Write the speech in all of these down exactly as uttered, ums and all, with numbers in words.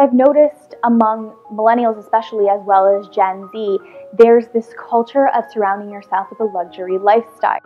I've noticed among millennials especially, as well as Gen Z, there's this culture of surrounding yourself with a luxury lifestyle.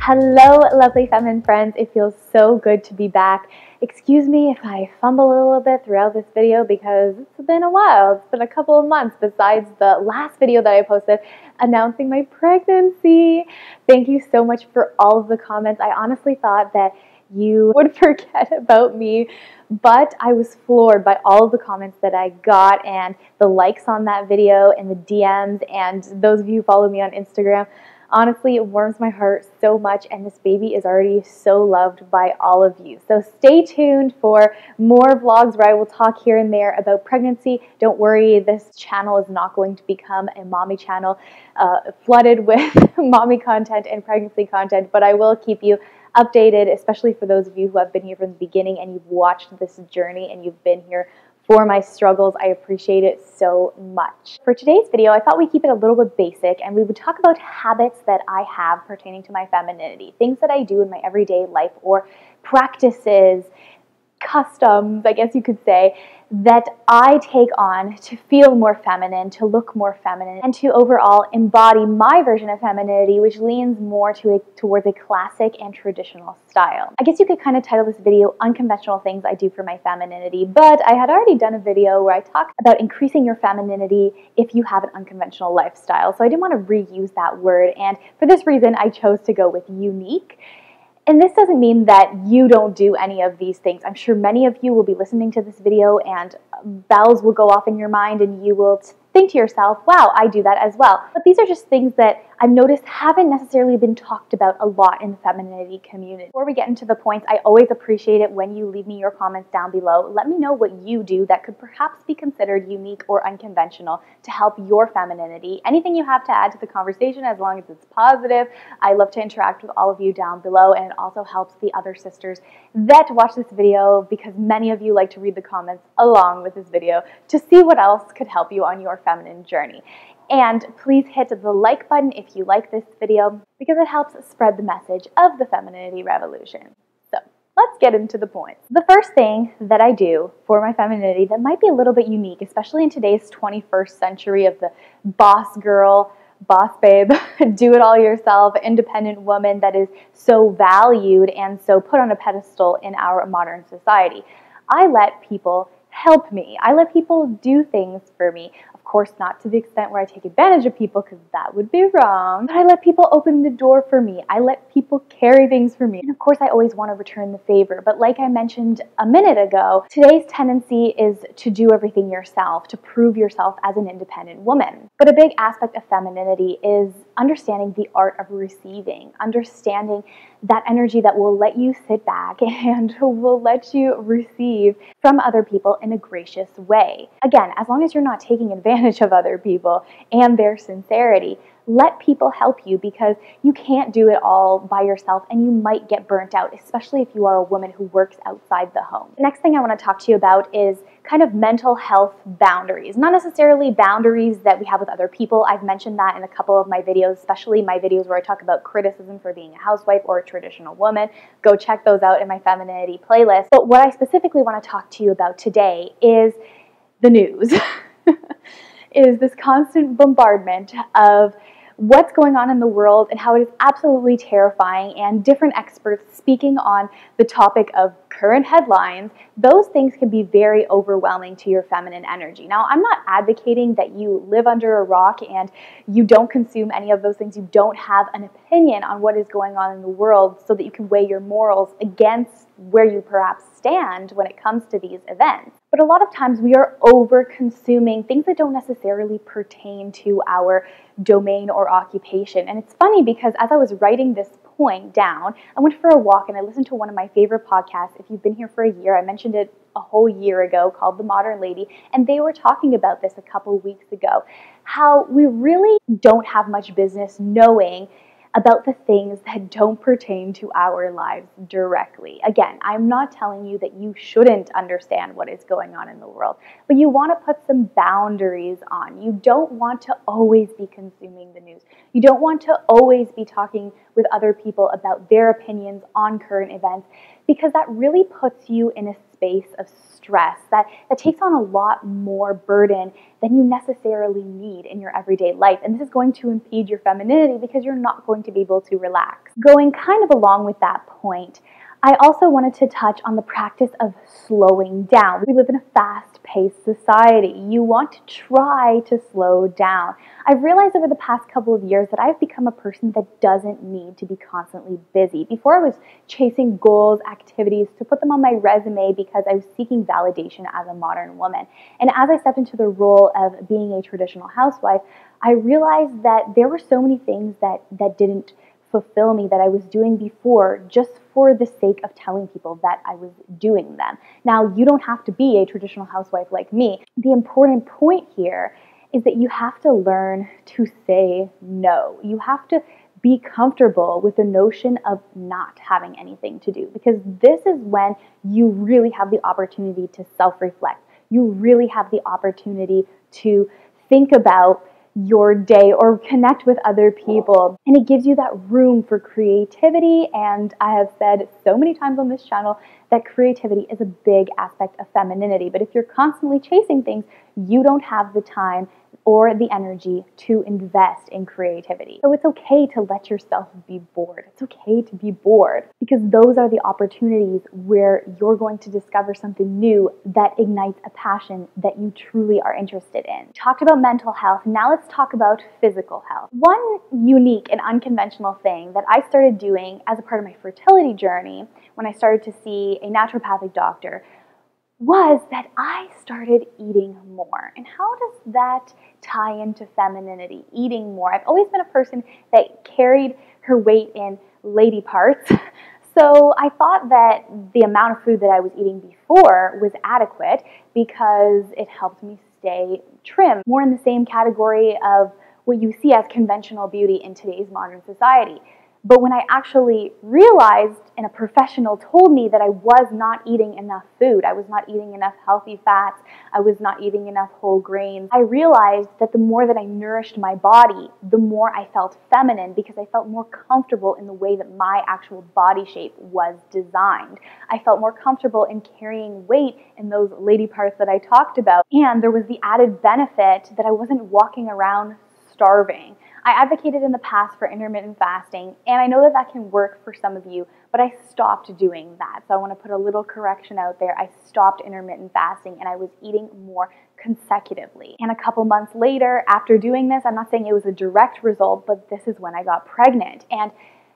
Hello, lovely feminine friends. It feels so good to be back. Excuse me if I fumble a little bit throughout this video because it's been a while. It's been a couple of months besides the last video that I posted announcing my pregnancy. Thank you so much for all of the comments. I honestly thought that you would forget about me, but I was floored by all of the comments that I got and the likes on that video and the D Ms and those of you who follow me on Instagram. Honestly, it warms my heart so much, and this baby is already so loved by all of you. So stay tuned for more vlogs where I will talk here and there about pregnancy. Don't worry, this channel is not going to become a mommy channel uh, flooded with mommy content and pregnancy content, but I will keep you updated, especially for those of you who have been here from the beginning and you've watched this journey and you've been here for my struggles. I appreciate it so much. For today's video, I thought we'd keep it a little bit basic and we would talk about habits that I have pertaining to my femininity, things that I do in my everyday life or practices, customs, I guess you could say, that I take on to feel more feminine, to look more feminine, and to overall embody my version of femininity, which leans more to a, towards a classic and traditional style. I guess you could kind of title this video Unconventional Things I Do for My Femininity, but I had already done a video where I talked about increasing your femininity if you have an unconventional lifestyle, so I didn't want to reuse that word, and for this reason I chose to go with unique. And this doesn't mean that you don't do any of these things. I'm sure many of you will be listening to this video and bells will go off in your mind and you will think to yourself, wow, I do that as well. But these are just things that I've noticed haven't necessarily been talked about a lot in the femininity community. Before we get into the points, I always appreciate it when you leave me your comments down below. Let me know what you do that could perhaps be considered unique or unconventional to help your femininity. Anything you have to add to the conversation, as long as it's positive, I love to interact with all of you down below, and it also helps the other sisters that watch this video because many of you like to read the comments along with this video to see what else could help you on your feminine journey. And please hit the like button if you like this video because it helps spread the message of the femininity revolution. So let's get into the points. The first thing that I do for my femininity that might be a little bit unique, especially in today's twenty-first century of the boss girl, boss babe, do it all yourself, independent woman that is so valued and so put on a pedestal in our modern society. I let people help me. I let people do things for me. Of course, not to the extent where I take advantage of people because that would be wrong. But I let people open the door for me. I let people carry things for me. And of course, I always want to return the favor. But like I mentioned a minute ago, today's tendency is to do everything yourself, to prove yourself as an independent woman. But a big aspect of femininity is understanding the art of receiving, understanding that energy that will let you sit back and will let you receive from other people in a gracious way. Again, as long as you're not taking advantage of other people and their sincerity, let people help you because you can't do it all by yourself and you might get burnt out, especially if you are a woman who works outside the home. The next thing I want to talk to you about is kind of mental health boundaries. Not necessarily boundaries that we have with other people. I've mentioned that in a couple of my videos, especially my videos where I talk about criticism for being a housewife or a traditional woman. Go check those out in my femininity playlist. But what I specifically want to talk to you about today is the news. Is this constant bombardment of what's going on in the world and how it is absolutely terrifying, and different experts speaking on the topic of current headlines. Those things can be very overwhelming to your feminine energy. Now, I'm not advocating that you live under a rock and you don't consume any of those things. You don't have an opinion on what is going on in the world so that you can weigh your morals against where you perhaps stand when it comes to these events. But a lot of times we are over-consuming things that don't necessarily pertain to our domain or occupation. And it's funny because as I was writing this point down, I went for a walk and I listened to one of my favorite podcasts. If you've been here for a year, I mentioned it a whole year ago, called The Modern Lady, and they were talking about this a couple weeks ago, how we really don't have much business knowing about the things that don't pertain to our lives directly. Again, I'm not telling you that you shouldn't understand what is going on in the world, but you want to put some boundaries on. You don't want to always be consuming the news. You don't want to always be talking with other people about their opinions on current events, because that really puts you in a space of stress that, that takes on a lot more burden than you necessarily need in your everyday life. And this is going to impede your femininity because you're not going to be able to relax. Going kind of along with that point, I also wanted to touch on the practice of slowing down. We live in a fast-paced society. You want to try to slow down. I've realized over the past couple of years that I've become a person that doesn't need to be constantly busy. Before, I was chasing goals, activities to put them on my resume because I was seeking validation as a modern woman. And as I stepped into the role of being a traditional housewife, I realized that there were so many things that, that didn't fulfill me that I was doing before just for the sake of telling people that I was doing them. Now, you don't have to be a traditional housewife like me. The important point here is that you have to learn to say no. You have to be comfortable with the notion of not having anything to do, because this is when you really have the opportunity to self-reflect. You really have the opportunity to think about your day or connect with other people. And it gives you that room for creativity. And I have said so many times on this channel that creativity is a big aspect of femininity. But if you're constantly chasing things, you don't have the time or the energy to invest in creativity. So it's okay to let yourself be bored. It's okay to be bored, because those are the opportunities where you're going to discover something new that ignites a passion that you truly are interested in. Talked about mental health, now let's talk about physical health. One unique and unconventional thing that I started doing as a part of my fertility journey when I started to see a naturopathic doctor was that I started eating more. And how does that tie into femininity, eating more? I've always been a person that carried her weight in lady parts. So I thought that the amount of food that I was eating before was adequate because it helped me stay trim, more in the same category of what you see as conventional beauty in today's modern society. But when I actually realized and a professional told me that I was not eating enough food, I was not eating enough healthy fats, I was not eating enough whole grains, I realized that the more that I nourished my body, the more I felt feminine, because I felt more comfortable in the way that my actual body shape was designed. I felt more comfortable in carrying weight in those lady parts that I talked about. And there was the added benefit that I wasn't walking around starving. I advocated in the past for intermittent fasting, and I know that that can work for some of you, but I stopped doing that. So I want to put a little correction out there. I stopped intermittent fasting, and I was eating more consecutively. And a couple months later, after doing this, I'm not saying it was a direct result, but this is when I got pregnant. And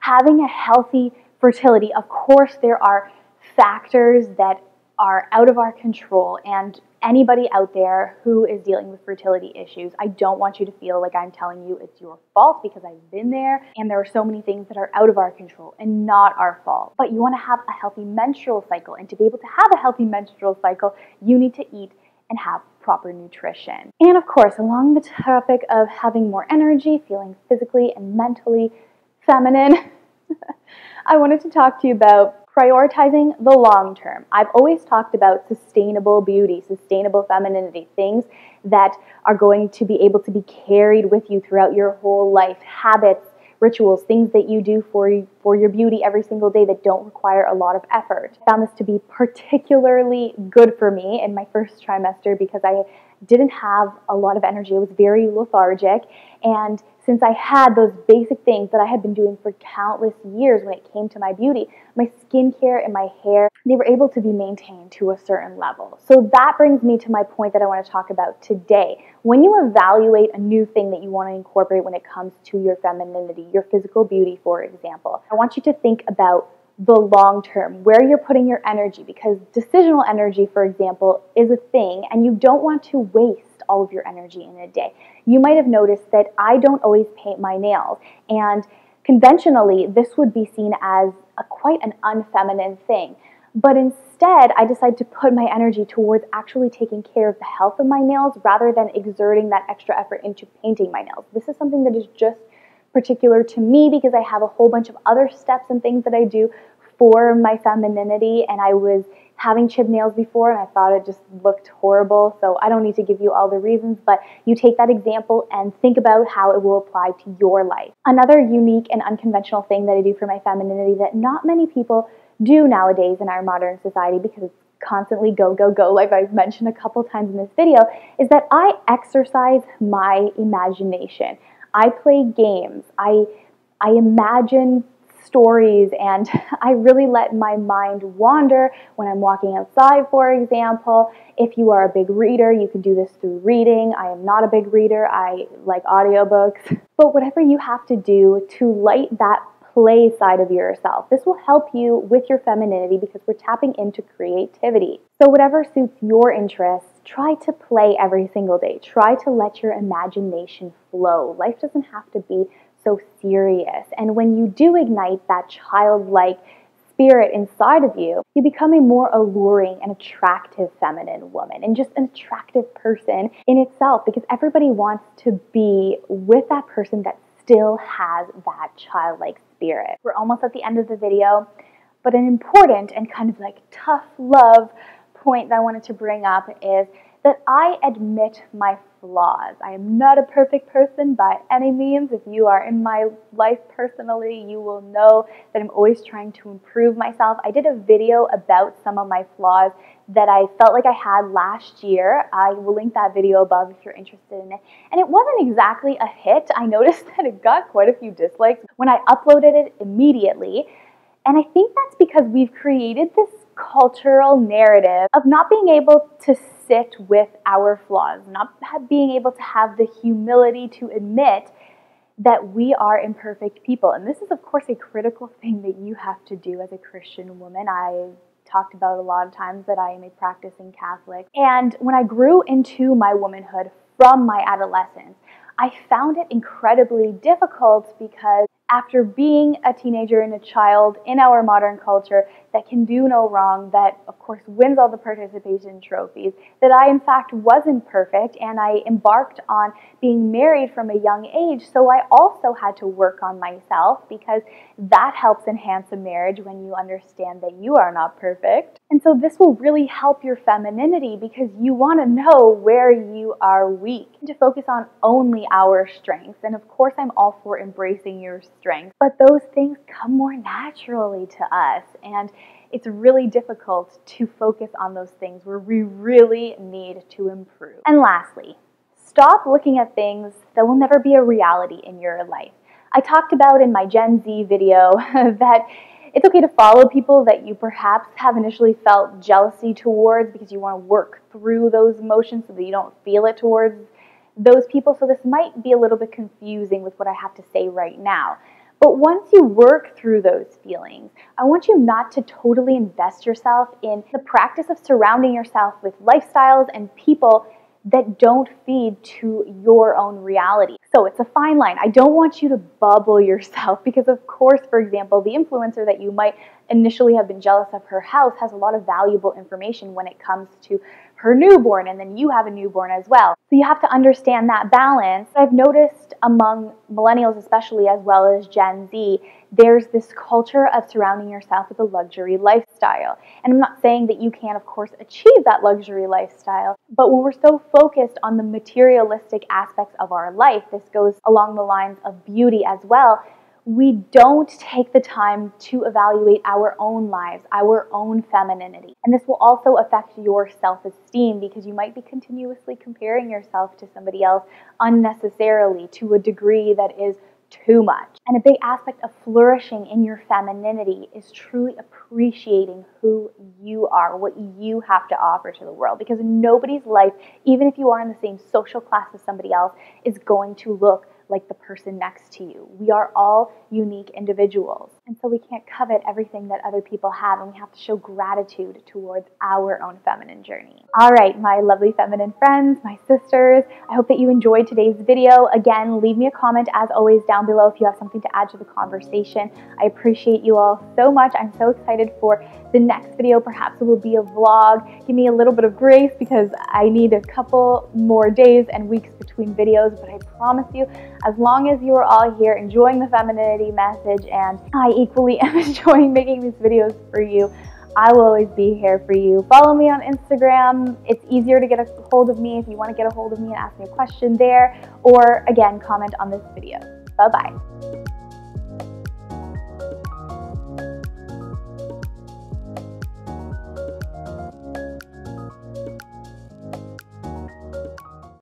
having a healthy fertility, of course, there are factors that are out of our control, and anybody out there who is dealing with fertility issues, I don't want you to feel like I'm telling you it's your fault, because I've been there and there are so many things that are out of our control and not our fault. But you want to have a healthy menstrual cycle, and to be able to have a healthy menstrual cycle, you need to eat and have proper nutrition. And of course, along the topic of having more energy, feeling physically and mentally feminine, I wanted to talk to you about prioritizing the long term. I've always talked about sustainable beauty, sustainable femininity, things that are going to be able to be carried with you throughout your whole life, habits, rituals, things that you do for, for your beauty every single day that don't require a lot of effort. I found this to be particularly good for me in my first trimester because I didn't have a lot of energy. I was very lethargic, and since I had those basic things that I had been doing for countless years when it came to my beauty, my skincare and my hair, they were able to be maintained to a certain level. So that brings me to my point that I want to talk about today. When you evaluate a new thing that you want to incorporate when it comes to your femininity, your physical beauty, for example, I want you to think about the long term, where you're putting your energy, because decisional energy, for example, is a thing, and you don't want to waste all of your energy in a day. You might have noticed that I don't always paint my nails, and conventionally this would be seen as a quite an unfeminine thing. But instead, I decided to put my energy towards actually taking care of the health of my nails rather than exerting that extra effort into painting my nails. This is something that is just particular to me because I have a whole bunch of other steps and things that I do for my femininity, and I was having chip nails before and I thought it just looked horrible, so I don't need to give you all the reasons, but you take that example and think about how it will apply to your life. Another unique and unconventional thing that I do for my femininity that not many people do nowadays in our modern society, because it's constantly go, go, go, like I've mentioned a couple times in this video, is that I exercise my imagination. I play games, I, I imagine stories, and I really let my mind wander when I'm walking outside, for example. If you are a big reader, you can do this through reading. I am not a big reader. I like audiobooks. But whatever you have to do to light that play side of yourself, this will help you with your femininity because we're tapping into creativity. So whatever suits your interests, try to play every single day. Try to let your imagination flow. Life doesn't have to be so serious. And when you do ignite that childlike spirit inside of you, you become a more alluring and attractive feminine woman, and just an attractive person in itself, because everybody wants to be with that person that still has that childlike spirit. We're almost at the end of the video, but an important and kind of like tough love point that I wanted to bring up is that I admit my flaws. I am not a perfect person by any means. If you are in my life personally, you will know that I'm always trying to improve myself. I did a video about some of my flaws that I felt like I had last year. I will link that video above if you're interested in it. And it wasn't exactly a hit. I noticed that it got quite a few dislikes when I uploaded it immediately. And I think that's because we've created this cultural narrative of not being able to sit with our flaws, not being able to have the humility to admit that we are imperfect people. And this is, of course, a critical thing that you have to do as a Christian woman. I've talked about a lot of times that I am a practicing Catholic. And when I grew into my womanhood from my adolescence, I found it incredibly difficult because after being a teenager and a child in our modern culture that can do no wrong, that of course wins all the participation trophies, that I in fact wasn't perfect, and I embarked on being married from a young age, so I also had to work on myself, because that helps enhance a marriage when you understand that you are not perfect. And so this will really help your femininity, because you want to know where you are weak, and to focus on only our strengths. And of course I'm all for embracing your strengths. Strength, but those things come more naturally to us, and it's really difficult to focus on those things where we really need to improve. And lastly, stop looking at things that will never be a reality in your life. I talked about in my Gen Z video that it's okay to follow people that you perhaps have initially felt jealousy towards, because you want to work through those emotions so that you don't feel it towards those people. So this might be a little bit confusing with what I have to say right now. But once you work through those feelings, I want you not to totally invest yourself in the practice of surrounding yourself with lifestyles and people that don't feed to your own reality. So it's a fine line. I don't want you to bubble yourself, because of course, for example, the influencer that you might initially have been jealous of her house has a lot of valuable information when it comes to her newborn, and then you have a newborn as well. So you have to understand that balance. I've noticed among millennials especially, as well as Gen Z, there's this culture of surrounding yourself with a luxury lifestyle. And I'm not saying that you can, of course, achieve that luxury lifestyle, but when we're so focused on the materialistic aspects of our life, this goes along the lines of beauty as well, we don't take the time to evaluate our own lives, our own femininity. And this will also affect your self-esteem, because you might be continuously comparing yourself to somebody else unnecessarily, to a degree that is too much. And a big aspect of flourishing in your femininity is truly appreciating who you are, what you have to offer to the world, because nobody's life, even if you are in the same social class as somebody else, is going to look like the person next to you. We are all unique individuals. And so we can't covet everything that other people have, and we have to show gratitude towards our own feminine journey. All right, my lovely feminine friends, my sisters, I hope that you enjoyed today's video. Again, leave me a comment as always down below if you have something to add to the conversation. I appreciate you all so much. I'm so excited for the next video. Perhaps it will be a vlog. Give me a little bit of grace because I need a couple more days and weeks between videos, but I promise you, as long as you are all here enjoying the femininity message, and I equally am enjoying making these videos for you, I will always be here for you. Follow me on Instagram. It's easier to get a hold of me if you want to get a hold of me and ask me a question there, or again, comment on this video. Bye-bye.